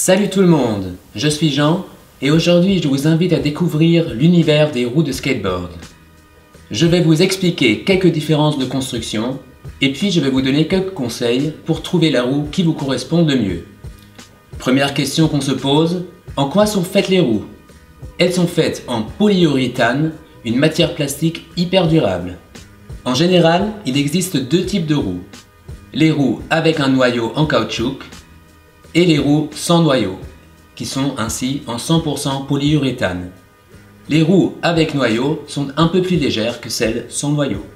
Salut tout le monde, je suis Jean et aujourd'hui je vous invite à découvrir l'univers des roues de skateboard. Je vais vous expliquer quelques différences de construction et puis je vais vous donner quelques conseils pour trouver la roue qui vous correspond le mieux. Première question qu'on se pose, en quoi sont faites les roues? Elles sont faites en polyuréthane, une matière plastique hyper durable. En général, il existe deux types de roues. Les roues avec un noyau en caoutchouc et les roues sans noyau, qui sont ainsi en 100% polyuréthane. Les roues avec noyau sont un peu plus légères que celles sans noyau.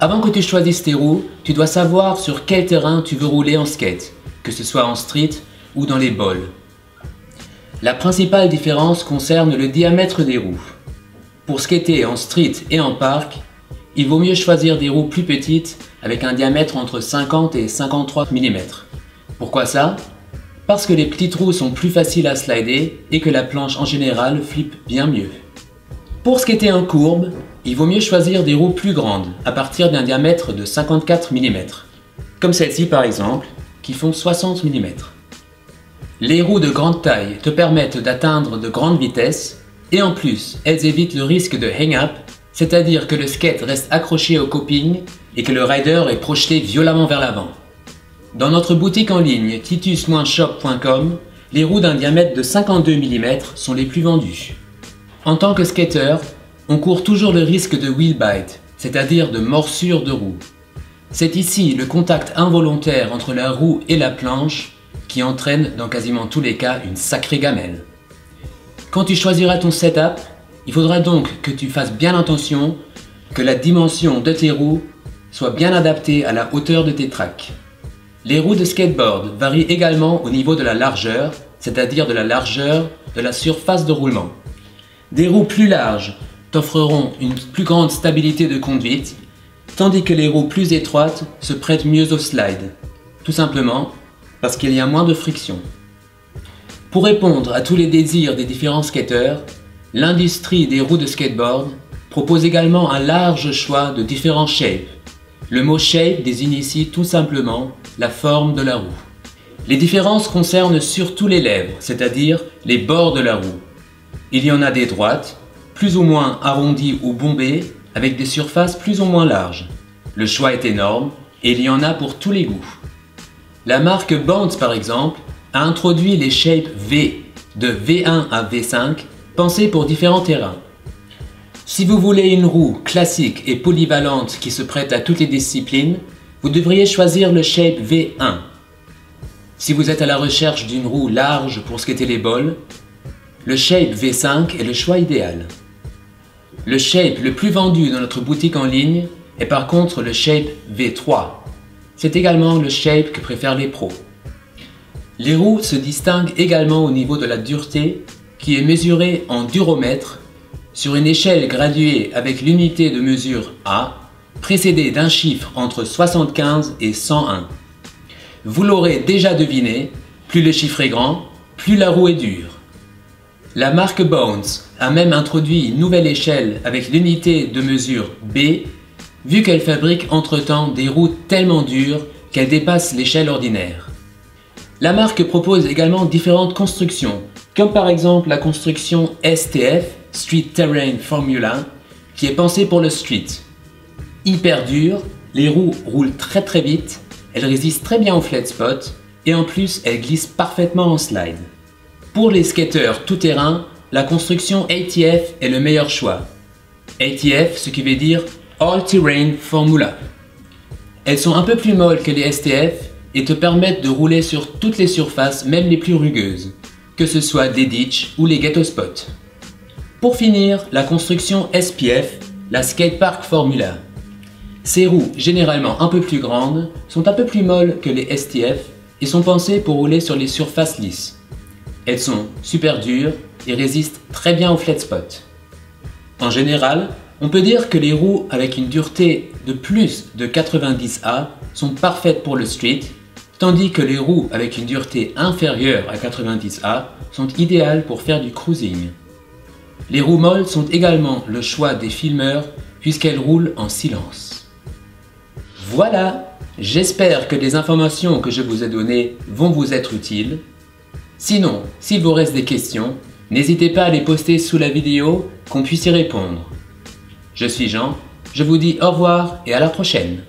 Avant que tu choisisses tes roues, tu dois savoir sur quel terrain tu veux rouler en skate, que ce soit en street ou dans les bols. La principale différence concerne le diamètre des roues. Pour skater en street et en parc, il vaut mieux choisir des roues plus petites avec un diamètre entre 50 et 53 mm. Pourquoi ça? Parce que les petites roues sont plus faciles à slider et que la planche en général flippe bien mieux. Pour skater en courbe, il vaut mieux choisir des roues plus grandes à partir d'un diamètre de 54 mm, comme celle-ci par exemple, qui font 60 mm. Les roues de grande taille te permettent d'atteindre de grandes vitesses et en plus, elles évitent le risque de hang-up, c'est-à-dire que le skate reste accroché au coping et que le rider est projeté violemment vers l'avant. Dans notre boutique en ligne titus-shop.com, les roues d'un diamètre de 52 mm sont les plus vendues. En tant que skater, on court toujours le risque de wheelbite, c'est-à-dire de morsure de roue. C'est ici le contact involontaire entre la roue et la planche qui entraîne dans quasiment tous les cas une sacrée gamelle. Quand tu choisiras ton setup, il faudra donc que tu fasses bien attention que la dimension de tes roues soit bien adaptée à la hauteur de tes tracks. Les roues de skateboard varient également au niveau de la largeur, c'est-à-dire de la largeur de la surface de roulement. Des roues plus larges t'offriront une plus grande stabilité de conduite, tandis que les roues plus étroites se prêtent mieux au slide, tout simplement parce qu'il y a moins de friction. Pour répondre à tous les désirs des différents skateurs, l'industrie des roues de skateboard propose également un large choix de différents shapes. Le mot « shape » désigne ici tout simplement la forme de la roue. Les différences concernent surtout les lèvres, c'est-à-dire les bords de la roue. Il y en a des droites, plus ou moins arrondies ou bombées, avec des surfaces plus ou moins larges. Le choix est énorme et il y en a pour tous les goûts. La marque Bones, par exemple, a introduit les shapes V, de V1 à V5, pensées pour différents terrains. Si vous voulez une roue classique et polyvalente qui se prête à toutes les disciplines, vous devriez choisir le shape V1. Si vous êtes à la recherche d'une roue large pour skater les bols, le shape V5 est le choix idéal. Le shape le plus vendu dans notre boutique en ligne est par contre le shape V3. C'est également le shape que préfèrent les pros. Les roues se distinguent également au niveau de la dureté qui est mesurée en duromètre sur une échelle graduée avec l'unité de mesure A, précédée d'un chiffre entre 75 et 101. Vous l'aurez déjà deviné, plus le chiffre est grand, plus la roue est dure. La marque Bones a même introduit une nouvelle échelle avec l'unité de mesure B, vu qu'elle fabrique entre-temps des roues tellement dures qu'elles dépassent l'échelle ordinaire. La marque propose également différentes constructions, comme par exemple la construction STF, Street Terrain Formula, qui est pensée pour le street. Hyper dure, les roues roulent très très vite, elles résistent très bien au flat spot et en plus elles glissent parfaitement en slide. Pour les skateurs tout terrain, la construction ATF est le meilleur choix. ATF, ce qui veut dire All Terrain Formula. Elles sont un peu plus molles que les STF et te permettent de rouler sur toutes les surfaces, même les plus rugueuses, que ce soit des ditches ou les ghetto spots. Pour finir, la construction SPF, la Skatepark Formula. Ces roues, généralement un peu plus grandes, sont un peu plus molles que les STF et sont pensées pour rouler sur les surfaces lisses. Elles sont super dures et résistent très bien au flat spot. En général, on peut dire que les roues avec une dureté de plus de 90A sont parfaites pour le street, tandis que les roues avec une dureté inférieure à 90A sont idéales pour faire du cruising. Les roues molles sont également le choix des filmeurs puisqu'elles roulent en silence. Voilà, j'espère que les informations que je vous ai données vont vous être utiles. Sinon, s'il vous reste des questions, n'hésitez pas à les poster sous la vidéo, qu'on puisse y répondre. Je suis Jean, je vous dis au revoir et à la prochaine.